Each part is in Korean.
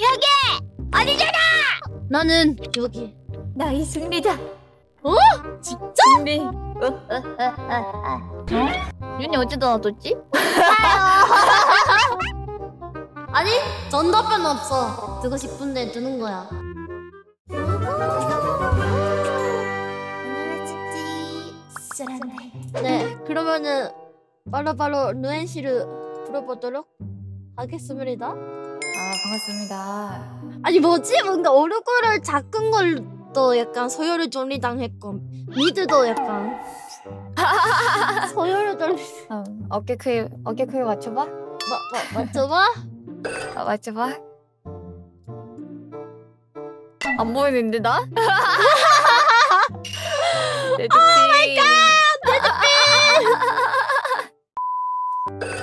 여기! 아니잖아! 나는 여기. 나의 승리다. 어? 진짜? 승리. 윤이 어디 놔뒀지? 아니, 전답변 없어. 두고 싶은데 두는 거야. 네, 그러면은 바로바로 루엔 씨를 물어보도록 하겠습니다. 아, 반갑습니다. 아니 뭐지? 뭔가 얼굴을 작은 걸도 약간 서열을 존리당했고 미드도 약간 서열을 존리... 어깨 크기 맞춰봐? 맞춰봐? 맞춰봐? 안 보이는데 나? 내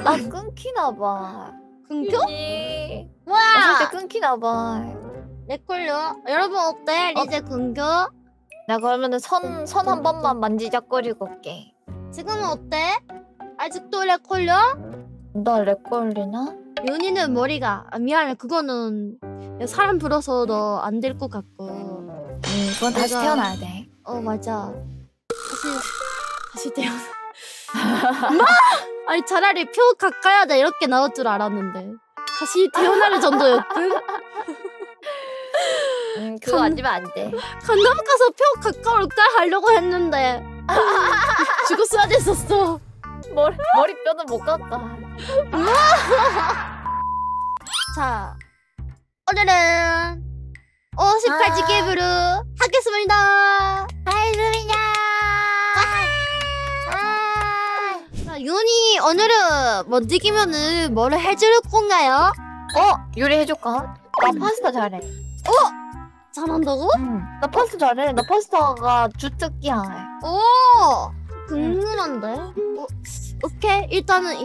나 끊기나봐. 끊겨? 뭐야? 진짜 끊기나봐. 내걸요? 여러분 어때? 리제 끊겨? 나 그러면은 손 한 번만 만지작거리고 올게. 지금은 어때? 아직도 내걸려? 나 내걸리나? 윤희는 머리가 미안해. 그거는 사람 불어서 너 안 될 것 같고. 그건 다시 태어나야 돼. 어 맞아. 다시 태어나. 엄마! 아니 차라리 표 깎아야 돼 이렇게 나올 줄 알았는데 다시 태어날 정도였군? 그거 아니면 안 돼. 강남 가서 표 깎아올까 하려고 했는데 죽었어야 됐었어. 머리뼈는 못 깎아. 자, 오늘은 58지 게임으로 하겠습니다. 윤이 오늘은 못 이기면은 뭐를 해줄 건가요? 요리 해줄까? 나 파스타 잘해. 잘한다고? 나 파스타 잘해. 나 파스타가 주특기야. 오 궁금한데. 오케이 일단은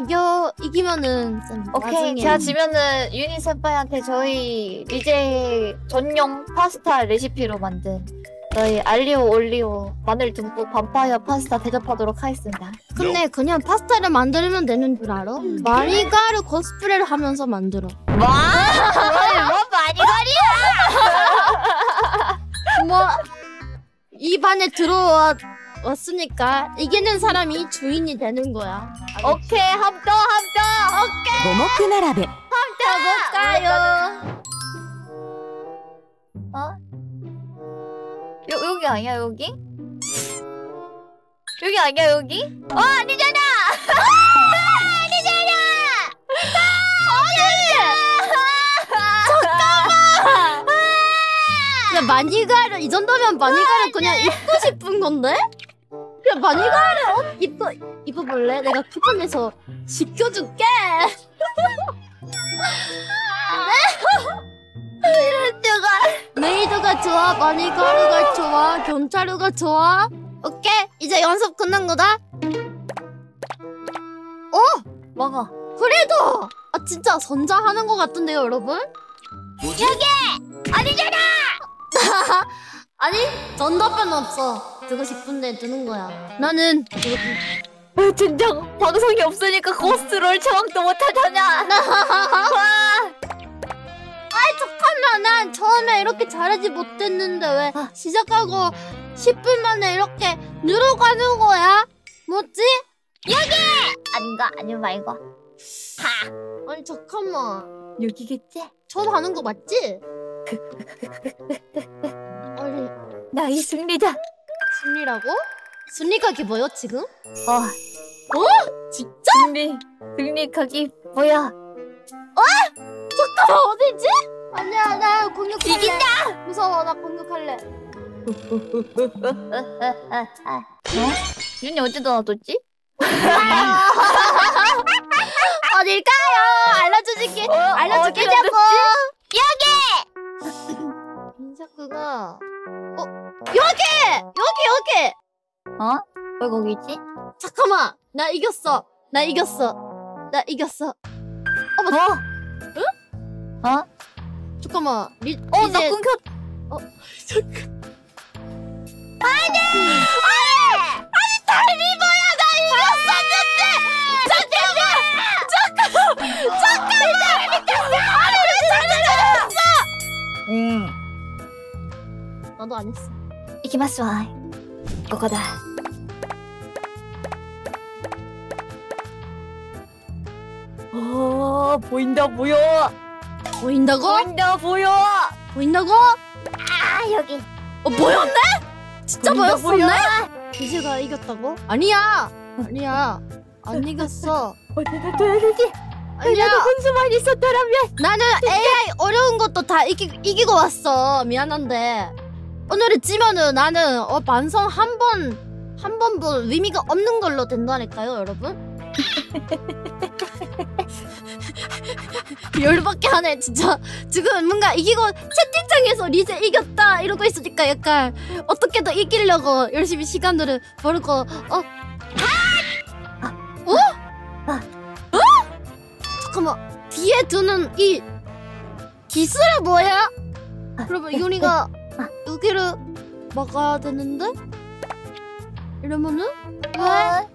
이기면은 오케이. 제가 지면은 윤희 선배한테 저희 리제 전용 파스타 레시피로 만든. 저희 알리오 올리오 마늘 듬뿍 반파이어 파스타 대접하도록 하겠습니다. 근데 그냥 파스타를 만들면 되는 줄 알아? 바니걸 코스프레를 하면서 만들어. 뭐? 뭐 바니걸이야! 뭐 입안에 들어왔으니까 이기는 사람이 주인이 되는 거야. 알겠지? 오케이 합도 오케이. 고모크나라베 합도 볼까요? 여기 아니야 여기? 여기 아니야 여기? 아니잖아! 아니잖아! 잠깐만! 그냥 바니걸을 이 정도면 바니걸을 그냥 입고 싶은 건데? 그냥 바니걸을 옷 입어볼래? 내가 쿠팡에서 시켜줄게! 이럴 때가 메이드가 좋아, 바니걸이가 좋아, 경찰이가 좋아. 오케이 이제 연습 끝난 거다. 먹어. 그래도 진짜 선장하는 거 같은데요 여러분? 뭐지? 여기! 아니잖아! 아니 전답변 없어. 두고 싶은데 두는 거야. 나는 여기. 진정 방송이 없으니까 고스트롤 처방도 못하잖아. 잠깐만 난 처음에 이렇게 잘하지 못했는데 왜 시작하고 10분 만에 이렇게 늘어가는 거야? 뭐지? 여기! 아닌가? 아니면 말고. 하! 아니 잠깐만 여기겠지? 처음 하는 거 맞지? 아니 나의 승리다. 승리라고? 승리각이 뭐야 지금? 진짜? 승리각이 뭐야? 잠깐만 어디지? 아니야 나 공격할래. 이긴다! 무서워 나 공격할래. 윤이 어디다 놔뒀지? 어딜까요? 알려주실게. 알려줄게 자꾸. 여기! 민사쿠가 여기! 왜 거기 있지? 잠깐만 나 이겼어. 응? 잠깐만 리제... 나 끊겼... 잠깐... 아니 다리 뭐야! 나 이겼었는데! 잠깐만! 아니 왜 다리 졌어! 나도 안 했어. 行きますわ. ここだ. 오, 보인다 보여. 보인다고? 보인다 보여. 보인다고? 아, 여기. 어, 보였네? 진짜 보였었네? 이제가 이겼다고? 아니야. 아니야. 안 이겼어. 어디다 해야지? 나도 혼수만 있었더라면. 나는 AI 어려운 것도 다 이기고 왔어. 미안한데 오늘을 찌면은 나는 반성 한 번도 의미가 없는 걸로 된다니까요, 여러분. 열받게 하네 진짜. 지금 뭔가 이기고 채팅창에서 리제 이겼다 이러고 있으니까 약간 어떻게든 이기려고 열심히 시간을 벌고. 잠깐만, 뒤에 두는 이 기술이 뭐야? 그러면 유니가 여기를 막아야 되는데? 이러면은?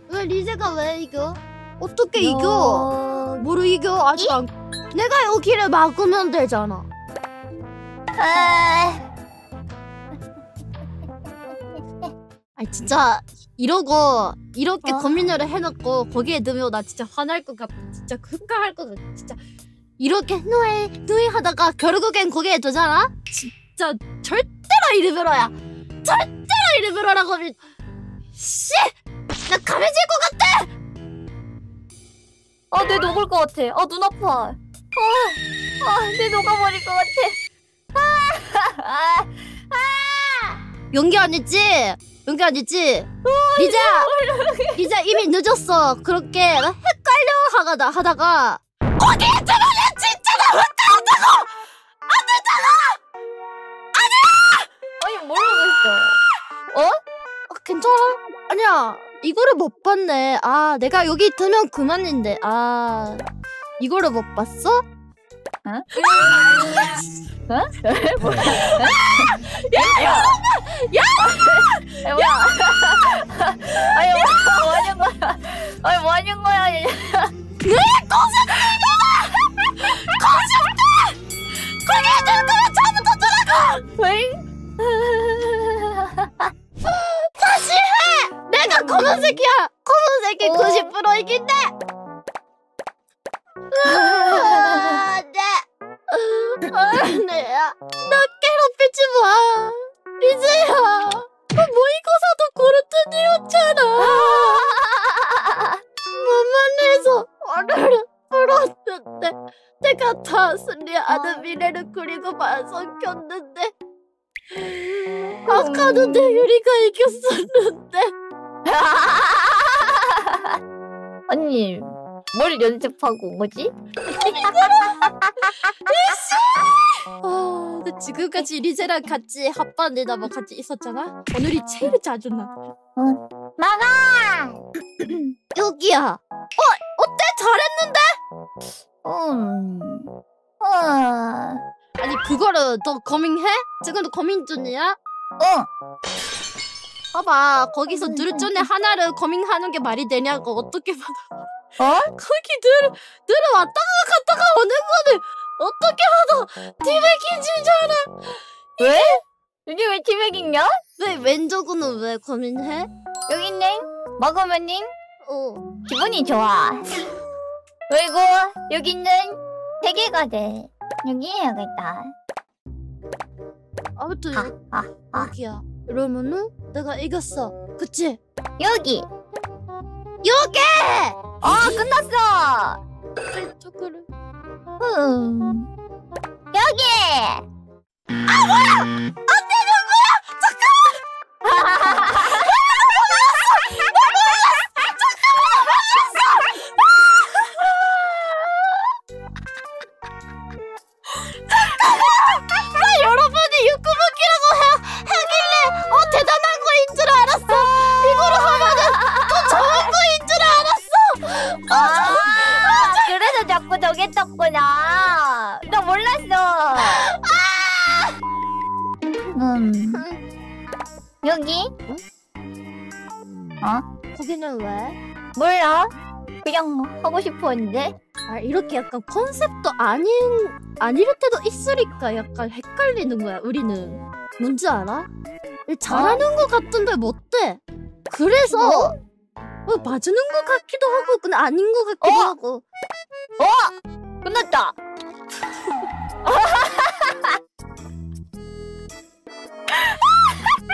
왜 리제가 왜 이겨? 어떻게 이겨? 뭐로 이겨? 아직 안... 내가 여기를 막으면 되잖아. 아니 진짜 이러고 이렇게 고민을 해놓고 거기에 넣으면 나 진짜 화날 것 같아. 진짜 흑가할 것 같아. 진짜 이렇게 누이 하다가 결국엔 거기에 두잖아? 진짜 절대로 이리베로야. 절대로 이리베로라고 하면 씨! 나 가려질 것 같아! 아, 내 녹을 것 같아. 아, 눈 아파. 내 녹아버릴 것 같아. 연기 아니지? 연기 아니지? 리제야, 리제 이미 늦었어. 그렇게 헷갈려 하다가 거기 있잖아! 내 진짜 나 혼자 온다고! 안 되잖아! 아니야! 아니, 뭐라고 했어? 괜찮아? 아니야. 이거를 못 봤네. 아, 내가 여기 두면 그만인데. 아, 이거를 못 봤어? 어? 어? 뭐야? 야, 여러분! 야, 여러분! 아니, 뭐 하는 거야? 아니, 뭐 하는 거야? 네, 거짓말이다! 거짓말! 거기에 들 거야, 잘못하더라고! 왜? 다시 해! 내가 검은색이야! 검은색이 90% 이긴데! 네! 내야! 나 괴롭히지 마! 리제야! 모의고사도 고르트니였잖아! 만만해서 화를 풀었는데 내가 다 순리하는 미래를 그리고 반성켰는데 아까도 내 유리가 이겼었는데. 언니, 뭘 연습하고 온 거지? 아, 근데 지금까지 리제랑 같이 합반이나 뭐 같이 있었잖아? 오늘이 제일 자주 나. 막아! 여기야. 어때? 잘했는데? 아니, 그거를 더 고민해? 지금도 고민 중이야? 봐봐, 거기서 둘 중에 하나를 고민하는 게 말이 되냐고. 어떻게 받아? 거기 둘 왔다가 갔다가 오는 거는 어떻게 받아? 티백인 줄 알아. 왜? 이게 왜 티백인가? 왜 왼쪽은 왜 고민해? 여기 냉 먹으면 냉 기분이 좋아. 그리고 여기는 대게가 돼. 여기 해야겠다. 아무튼 여기야. 이러면은 내가 이겼어, 그치? 여기! 여기! 끝났어! 이쪽으로. 여기! 뭐야! 안 되는 거야! 잠깐만! 했었구나. 나 몰랐어. 여기? 거기는 왜? 몰라. 그냥 하고 싶었는데. 이렇게 약간 컨셉도 아닐 때도 있으니까 약간 헷갈리는 거야, 우리는. 뭔지 알아? 잘하는 것 같은데 못돼. 그래서 맞는 것 같기도 하고 근데 아닌 것 같기도 하고. 끝났다.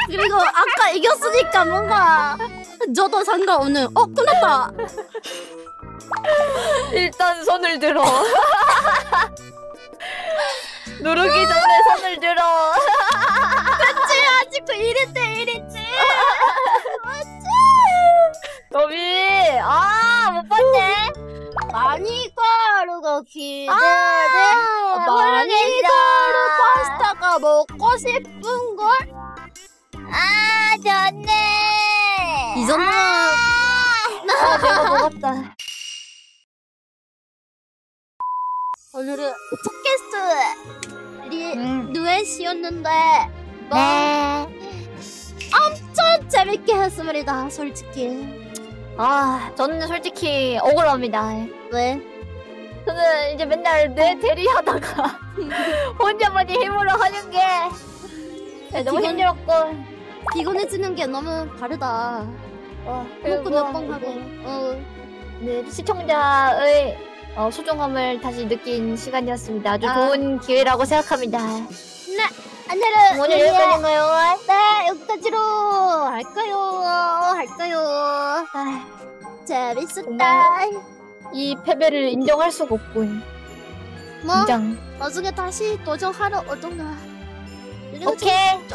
그리고 아까 이겼으니까 뭔가 저도 상관없는. 끝났다. 일단 손을 들어. 누르기 전에 손을 들어. 그치, 아직도 1대1이지. 맞지? 너비, 못 봤네. 바니가루가 기대돼. 바니가루 파스타가 먹고 싶은 걸? 좋네. 이 정도. 내가 먹었다. 오늘은 팟캐스트 누에시였는데 엄청 재밌게 했습니다. 솔직히 저는 솔직히 억울합니다. 왜? 저는 이제 맨날 뇌 대리하다가 혼자만의 힘으로 하는 게 너무 힘들었고 피곤해지는 게 너무 다르다. 먹고 몇 번 가고. 네, 시청자의 소중함을 다시 느낀 시간이었습니다. 아주 좋은 기회라고 생각합니다. 네, 오늘은 오늘 여기까지인가요? 네, 여기까지로 할까요? 재밌었다. 이 패배를 인정할 수가 없군. 뭐? 인정. 나중에 다시 도전하러 오던가. 오케이.